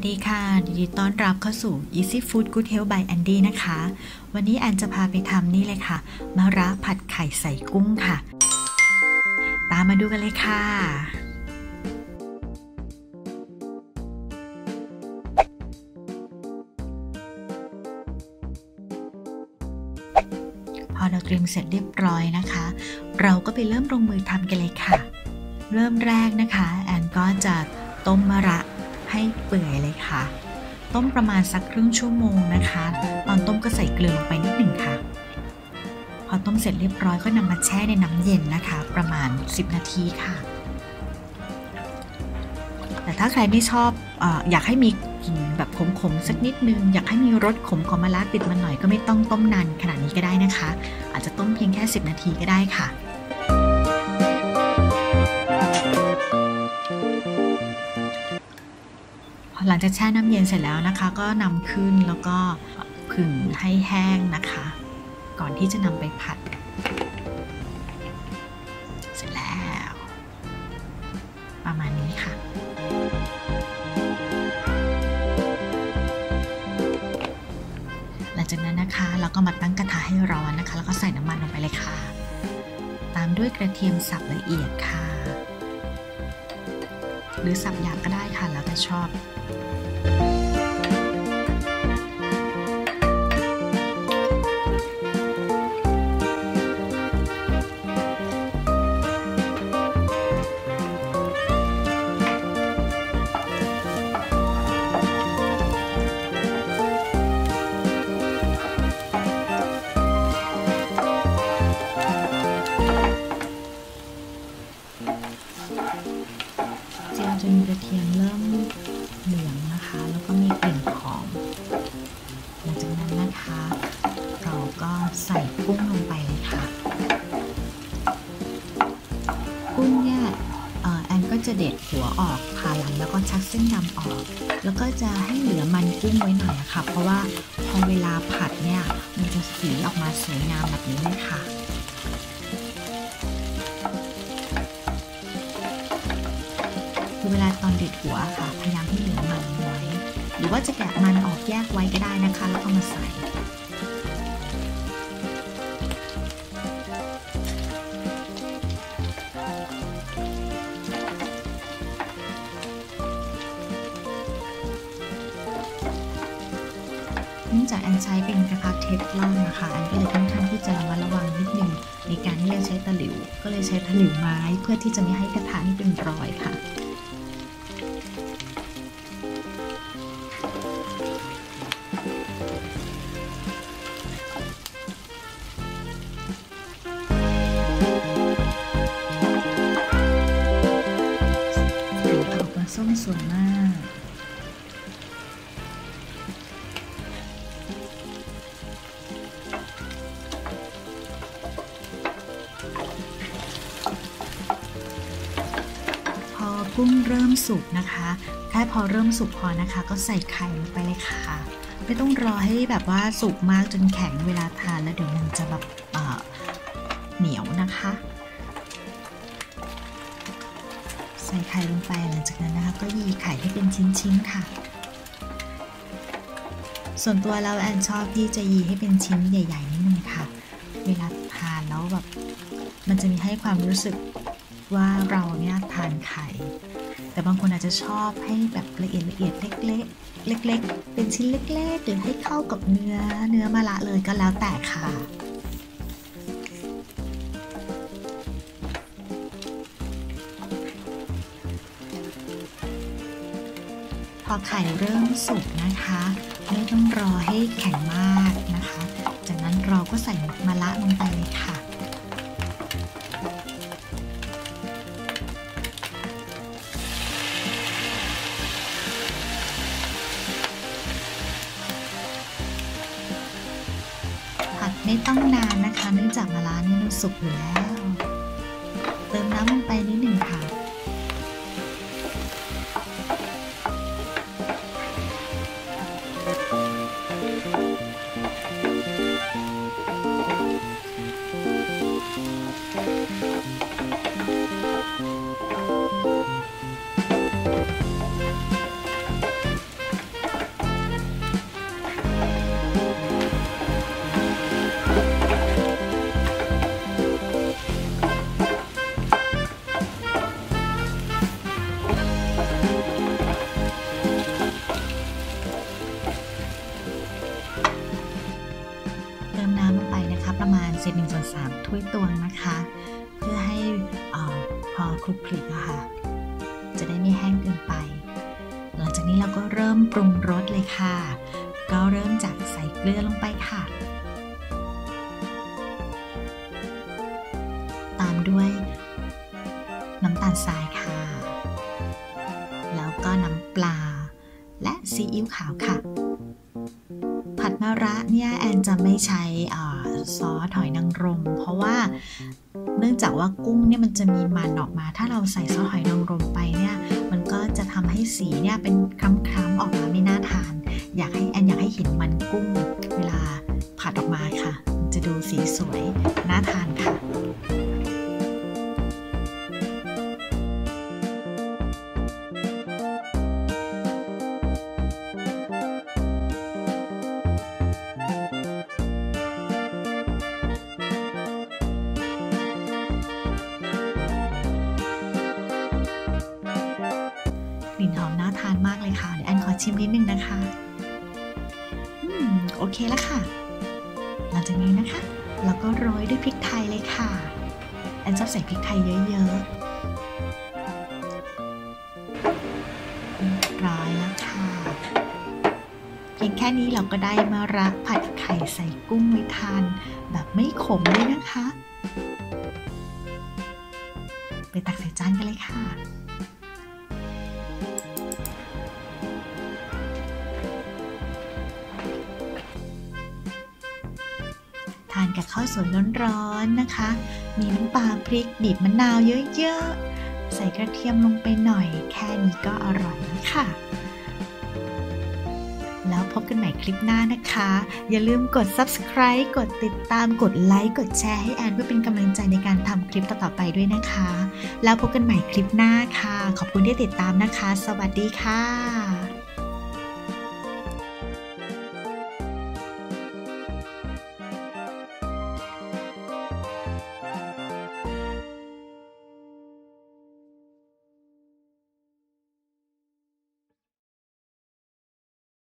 วัสดีค่ะยินดีต้อนรับเข้าสู่ Easy Food Good Health by Andy นะคะวันนี้แอนจะพาไปทำนี่เลยค่ะมะระผัดไข่ใส่กุ้งค่ะตามมาดูกันเลยค่ะพอเราเตรียมเสร็จเรียบร้อยนะคะเราก็ไปเริ่มลงมือทำกันเลยค่ะเริ่มแรกนะคะแอนก็จะต้มมะระให้เปื่อยเลยค่ะต้มประมาณสักครึ่งชั่วโมงนะคะตอนต้มก็ใส่เกลือลงไปนิดหนึ่งค่ะพอต้มเสร็จเรียบร้อยก็นำมาแช่ในน้ำเย็นนะคะประมาณ10นาทีค่ะแต่ถ้าใครไม่ชอบ อยากให้มีกลิ่นแบบขมๆสักนิดนึงอยากให้มีรสขมของมะระติดมาหน่อยก็ไม่ต้องต้มนานขนาดนี้ก็ได้นะคะอาจจะต้มเพียงแค่10นาทีก็ได้ค่ะหลังจากแช่น้ำเย็นเสร็จแล้วนะคะก็นำขึ้นแล้วก็ผึ่งให้แห้งนะคะก่อนที่จะนำไปผัดเสร็จแล้วประมาณนี้ค่ะหลังจากนั้นนะคะเราก็มาตั้งกระทะให้ร้อนนะคะแล้วก็ใส่น้ำมันลงไปเลยค่ะตามด้วยกระเทียมสับละเอียดค่ะหรือสับหยาบก็ได้ค่ะแล้วแต่ชอบจนกระเทียมเริ่มเหลืองนะคะแล้วก็มีกลิ่นหอมหลังจากนั้นนะคะเราก็ใส่กุ้งลงไปเลยค่ะกุ้งเนี่ยแอนก็จะเด็ดหัวออกผ่าหลังแล้วก็ชักเส้นดำออกแล้วก็จะให้เหลือมันกุ้งไว้หน่อยนะคะเพราะว่าพอเวลาผัดเนี่ยมันจะสีออกมาสวยงามแบบนี้เลยค่ะเวลาตอนเด็ดหัวค่ะพยายามให้เหลือมันไว้หรือว่าจะแกะมันออกแยกไว้ก็ได้นะคะแล้วก็มาใส่เนื่องจากแอนใช้เป็นกระทะเทฟลอนนะคะแอนก็เลยค่อนข้างที่จะระมัดระวังนิดนึงในการที่จะใช้ตะหลิวก็เลยใช้ตะหลิวไม้เพื่อที่จะไม่ให้กระทะนี่เป็นรอยค่ะส้มสวยมากพอกุ้งเริ่มสุกนะคะแค่พอเริ่มสุกพอนะคะก็ใส่ไข่ลงไปเลยค่ะไม่ต้องรอให้แบบว่าสุกมากจนแข็งเวลาทานแล้วเดี๋ยวมันจะแบบเหนียวนะคะใส่ไข่ลงไปหลังจากนั้นนะคะก็ยีไข่ให้เป็นชิ้นๆค่ะส่วนตัวเราแอนชอบที่จะยีให้เป็นชิ้นใหญ่ๆนิดนึงค่ะเวลาทานแล้วแบบมันจะมีให้ความรู้สึกว่าเราเนี่ยทานไข่แต่บางคนอาจจะชอบให้แบบละเอียดเล็กๆเป็นชิ้นเล็กๆหรือให้เข้ากับเนื้อมะระเลยก็แล้วแต่ค่ะพอไข่เริ่มสุกนะคะไม่ต้องรอให้แข็งมากนะคะจากนั้นเราก็ใส่มะระลงไปเลยค่ะผัดไม่ต้องนานนะคะเนื่องจากมะระนี่มันสุกอยู่แล้วเติมน้ำลงไปนิดหนึ่งค่ะ ถ้วยตวงนะคะเพื่อให้พอคลุกคลิกค่ะจะได้ไม่แห้งเกินไปหลังจากนี้เราก็เริ่มปรุงรสเลยค่ะก็เริ่มจากใส่เกลือลงไปค่ะตามด้วยน้ำตาลทรายค่ะแล้วก็น้ำปลาและซีอิ๊วขาวค่ะผัดมะระเนี่ยแอนจะไม่ใช้ซอสหอยนางรมเพราะว่าเนื่องจากว่ากุ้งเนี่ยมันจะมีมันออกมาถ้าเราใส่ซอสหอยนางรมไปเนี่ยมันก็จะทำให้สีเนี่ยเป็นคล้ำๆออกมาไม่น่าทานอยากให้เห็นมันกุ้งเวลาผัดออกมาค่ะจะดูสีสวยน่าทานค่ะกลิ่นหอมน่าทานมากเลยค่ะเดี๋ยวแอนขอชิมนิดนึงนะคะโอเคแล้วค่ะหลังจากนี้นะคะเราก็โรยด้วยพริกไทยเลยค่ะแอนชอบใส่พริกไทยเยอะๆร้อยแล้วค่ะเพียงแค่นี้เราก็ได้มะระผัดไข่ใส่กุ้งไว้ทานแบบไม่ขมเลยนะคะไปตักใส่จานกันเลยค่ะทานกับข้าวสวยร้อนๆนะคะมีน้ำปลาพริกบีบมะนาวเยอะๆใส่กระเทียมลงไปหน่อยแค่นี้ก็อร่อยแล้วค่ะแล้วพบกันใหม่คลิปหน้านะคะอย่าลืมกด subscribe กดติดตามกดไลค์กดแชร์ให้แอนเพื่อเป็นกำลังใจในการทำคลิปต่อๆไปด้วยนะคะแล้วพบกันใหม่คลิปหน้าค่ะขอบคุณที่ติดตามนะคะสวัสดีค่ะ